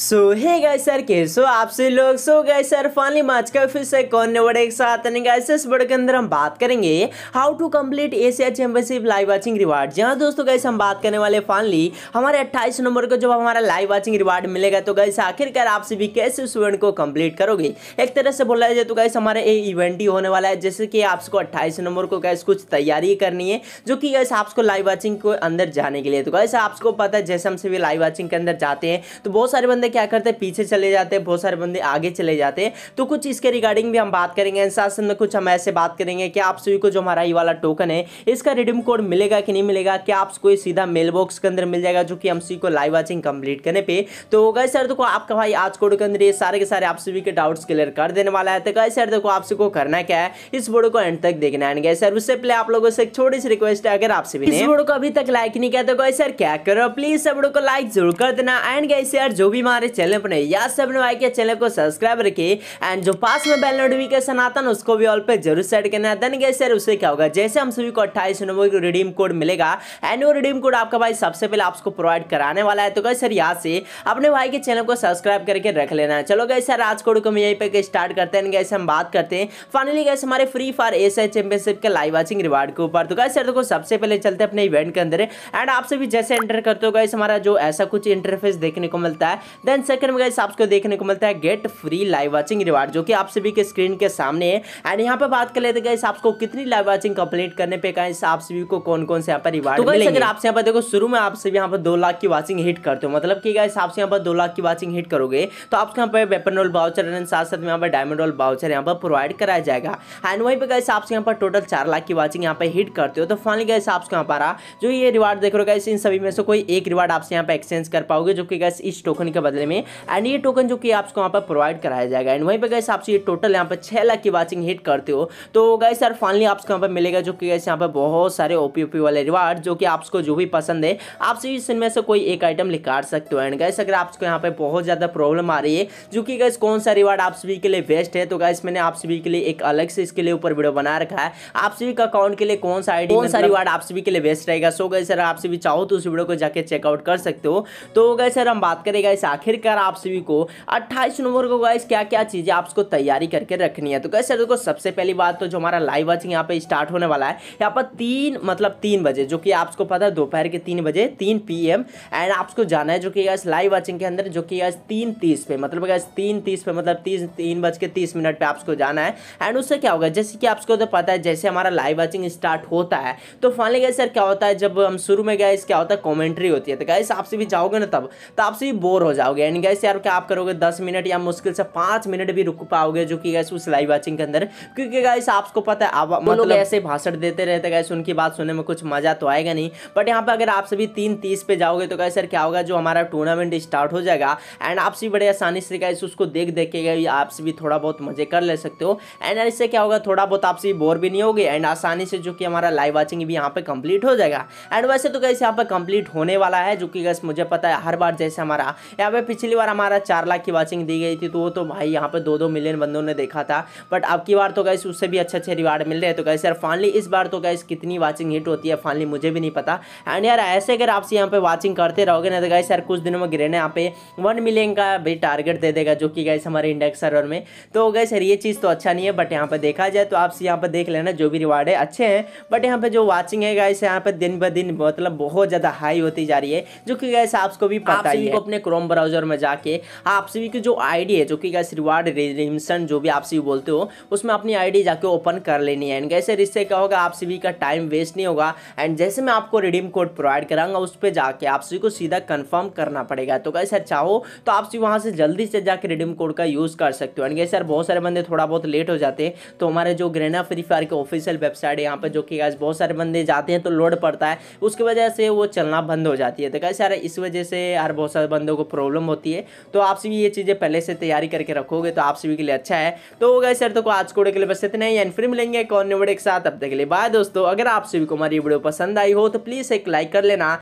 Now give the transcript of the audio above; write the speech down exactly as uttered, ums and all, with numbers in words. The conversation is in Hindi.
सो हे गाइस सर के सो आपसे लोग so guys sir finally match का फिर से कौन वर्ड एक साथ आने गाइस इस वर्ड के अंदर हम बात करेंगे how to complete Asia championship live watching reward. जी हाँ दोस्तों गाइस हम बात करने वाले फाइनली हमारे अट्ठाईस नंबर को जब हमारा लाइव वाचिंग रिवार्ड मिलेगा तो गाइस आखिरकार आप सभी कैसे उस इवेंट को कम्प्लीट करोगे। एक तरह से बोला जाए तो गाइस हमारा ये इवेंट ही होने वाला है, जैसे कि आपको अट्ठाईस नंबर को गाइस कुछ तैयारी करनी है जो कि गाइस आपको लाइव वाचिंग को अंदर जाने के लिए। तो गाइस आपको पता है जैसे हम सभी लाइव वाचिंग के अंदर जाते हैं तो बहुत सारे क्या करते हैं पीछे चले जाते हैं, बहुत सारे बंदे आगे चले जाते हैं। तो कुछ इसके रिगार्डिंग भी हम बात करेंगे, साथ में कुछ हम ऐसे बात करेंगे कि आप सभी को जो हमारा ये वाला टोकन है इसका रिडीम कोड मिलेगा कि नहीं मिलेगा, क्या आपको ये सीधा मेल बॉक्स के अंदर मिल जाएगा जो कि हम सभी को लाइव वाचिंग कंप्लीट करने पे। तो गाइस सर देखो आपका भाई आज कोड के अंदर ये सारे के सारे आप सभी के डाउट्स क्लियर कर देने वाला है। तो गाइस सर देखो आप सभी को करना क्या है इस वीडियो को एंड तक देखना है। गाइस सर उससे पहले आप लोगों से एक छोटी सी रिक्वेस्ट है, अगर आप सभी ने इस वीडियो को अभी तक लाइक नहीं किया तो गाइस सर क्या करो प्लीज वीडियो को लाइक जरूर कर देना। एंड गाइस सर जो भी हमारे चैनल पर नहीं या सबने भाई के चैनल को सब्सक्राइब रखिए एंड जो पास में बेल नोटिफिकेशन आता है उसको भी ऑल पे जरूर सेट करना है। देन गाइस सर उससे क्या होगा जैसे हम सभी को अट्ठाईस नंबर का रिडीम कोड मिलेगा एंड वो रिडीम कोड आपका भाई सबसे पहले आपको प्रोवाइड कराने वाला है। तो गाइस सर यहाँ से अपने भाई के चैनल को सब्सक्राइब करके रख लेना है। चलो गाइस सर आज कोड को हम यहीं पे स्टार्ट करते हैं। गाइस हम बात करते हैं फाइनली गाइस हमारे फ्री फायर एशिया चैंपियनशिप के लाइव वाचिंग रिवार्ड के ऊपर। तो गाइस सर देखो सबसे पहले चलते हैं अपने इवेंट के अंदर एंड आप सभी जैसे एंटर करते हो गाइस हमारा जो ऐसा कुछ इंटरफेस देखने को मिलता है। देन सेकंड में गाइस आपको देखने को मिलता है get free live watching reward जो कि आप सभी के स्क्रीन के सामने है। एंड यहाँ पे बात कर लेते गाइस आपको कितनी लाइव वाचिंग कंप्लीट करने पे गाइस आप सभी को कौन कौन से यहाँ पर रिवार्ड तो मिलेंगे। अगर आप यहाँ पर देखो शुरू में आप सभी यहाँ पर दो लाख की वाचिंग हिट करते हो, मतलब कि गाइस आप यहाँ पर दो लाख की वाचिंग हिट करोगे तो आपको यहाँ पर वेपन रोल वाउचर एंड साथ साथ में यहाँ पर डायमंड रोल वाउचर यहाँ पर प्रोवाइड कराया जाएगा। एंड वहीं पर गाइस आप यहाँ पर टोटल चार लाख की वाचिंग यहाँ पर हिट करते हो तो फाइनली गाइस आपको यहाँ पर जो ये रिवार्ड देख रहे हो गाइस इन सभी में से कोई एक रिवार्ड आपसे यहाँ पर एक्सचेंज कर पाओगे जो कि गाइस इस टोकन के बदले में एंड ये टोकन जो कि आपको वहां पर प्रोवाइड कराया जाएगा। एंड वहीं पे गाइस आप ये टोटल यहां पर छह लाख की वाचिंग हिट करते हो तो गाइस यार फाइनली आपको यहां पर मिलेगा जो कि गाइस यहां पर बहुत सारे ओपी ओपी वाले रिवार्ड जो कि आपको जो भी पसंद है आप सभी इनमें से कोई एक आइटम निकाल सकते हो। एंड गाइस अगर आपको यहां पर बहुत ज्यादा प्रॉब्लम आ रही है जो कि गाइस कौन सा रिवार्ड आप सभी के लिए बेस्ट है तो गाइस मैंने आप सभी के लिए एक अलग से इसके लिए ऊपर वीडियो बना रखा है आप सभी का अकाउंट के लिए कौन सा आईडी कौन सा रिवार्ड आप सभी के लिए बेस्ट रहेगा। सो गाइस सर आप सभी चाहो तो उस वीडियो को जाके चेकआउट कर सकते हो। तो गाइस सर हम बात करेंगे गाइस आखिरकार आप सभी को अट्ठाईस नंबर को गाइस क्या क्या चीजें आपको तैयारी करके रखनी है। तो गाइस सर देखो सबसे पहली बात तो जो हमारा लाइव वाचिंग यहाँ पे स्टार्ट होने वाला है यहाँ पर तीन मतलब तीन बजे जो कि आपको पता है दोपहर के तीन बजे तीन पीएम एंड आपको जाना है जो कि गाइस लाइव वाचिंग के अंदर जो कि गाइस तीन तीस पे मतलब गाइस तीन तीस पे मतलब तीन तीन बज के तीस मिनट पे आपको जाना है। एंड उससे क्या होगा जैसे कि आपको तो पता है जैसे हमारा लाइव वाचिंग स्टार्ट होता है तो फाइनली गाइस सर क्या होता है जब हम शुरू में गाइस क्या होता है कॉमेंट्री होती है तो गाइस आप सभी जाओगे ना तब तो आप सभी बोर हो जाओगे। एंड गाइस यार क्या आप करोगे दस मिनट या मुश्किल से पाँच मिनट भी रुक पाओगे जो कि गाइस उस लाइव वाचिंग के अंदर, क्योंकि गाइस आपको पता है वो लोग ऐसे भाषण देते रहते गाइस उनकी बात सुनने में कुछ मजा तो आएगा नहीं। बट यहाँ पर अगर आप सभी तीन तीस पे जाओगे तो गाइस सर क्या होगा जो हमारा टूर्नामेंट स्टार्ट हो जाएगा एंड आप सभी बड़े आसानी से गाइस उसको देख देख के गए आप सभी थोड़ा बहुत मजे कर ले सकते हो। एंड इससे क्या होगा थोड़ा बहुत आप सभी बोर भी नहीं होगे एंड आसानी से जो कि हमारा लाइव वाचिंग भी यहाँ पर कंप्लीट हो जाएगा। एंड वैसे तो गाइस यहाँ पर कंप्लीट होने वाला है जो कि गाइस मुझे पता है हर बार जैसे हमारा यहाँ पे पिछली बार हमारा चार लाख की वाचिंग दी गई थी तो वो तो भाई यहाँ पे दो दो मिलियन बंदों ने देखा था, बट अब की बार तो गाइस उससे भी अच्छे अच्छे रिवार्ड मिल रहे हैं। तो गाइस यार फाइनली इस बार तो गाइस कितनी वाचिंग हिट होती है फाइनली मुझे भी नहीं पता। एंड यार ऐसे अगर आपसे यहाँ पे वाचिंग करते रहोगे ना तो गाइस यार कुछ दिनों में गिरेने यहाँ पे वन मिलियन का भी टारगेट दे देगा जो कि गाइस हमारे इंडेक्स सर्वर में। तो गाइस यार ये चीज़ तो अच्छा नहीं है, बट यहाँ पर देखा जाए तो आपसे यहाँ पर देख लेना जो भी रिवार्ड है अच्छे हैं, बट यहाँ पर जो वाचिंग है गाइस यहाँ पर दिन ब दिन मतलब बहुत ज़्यादा हाई होती जा रही है जो कि गाइस आपको भी पता ही है। अपने क्रोम ब्राउजर में जाके आप सभी की जो आईडी है जो कि गाइस रिवार्ड रिडीम्शन जो भी आप सभी बोलते हो उसमें अपनी आईडी जाके ओपन कर लेनी है। एंड गाइस सर इससे क्या होगा आप सभी का टाइम वेस्ट नहीं होगा एंड जैसे मैं आपको रिडीम कोड प्रोवाइड कराऊंगा उस पर जाके आप सभी को सीधा कंफर्म करना पड़ेगा। तो गाइस सर चाहो तो आप सभी वहाँ से जल्दी से जाके रिडीम कोड का यूज़ कर सकते हो। एंड गाइस सर बहुत सारे बंदे थोड़ा बहुत लेट हो जाते हैं तो हमारे जो ग्रेना फ्री फायर के ऑफिशियल वेबसाइट है यहाँ पर जो कि गाइस बहुत सारे बंदे जाते हैं तो लोड पड़ता है उसकी वजह से वो चलना बंद हो जाती है। तो गाइस सर इस वजह से यार बहुत सारे बंदों को प्रॉब्लम होती है तो आप सभी ये चीज़ें पहले से तैयारी करके रखोगे तो आप सभी के लिए अच्छा है। तो गाइस सर तो आज कोड के लिए बस इतना ही एंड फिर मिलेंगे कौन वर्ड एक साथ, अब तक के लिए बाय दोस्तों। अगर आप सभी को हमारी वीडियो पसंद आई हो तो प्लीज़ एक लाइक कर लेना।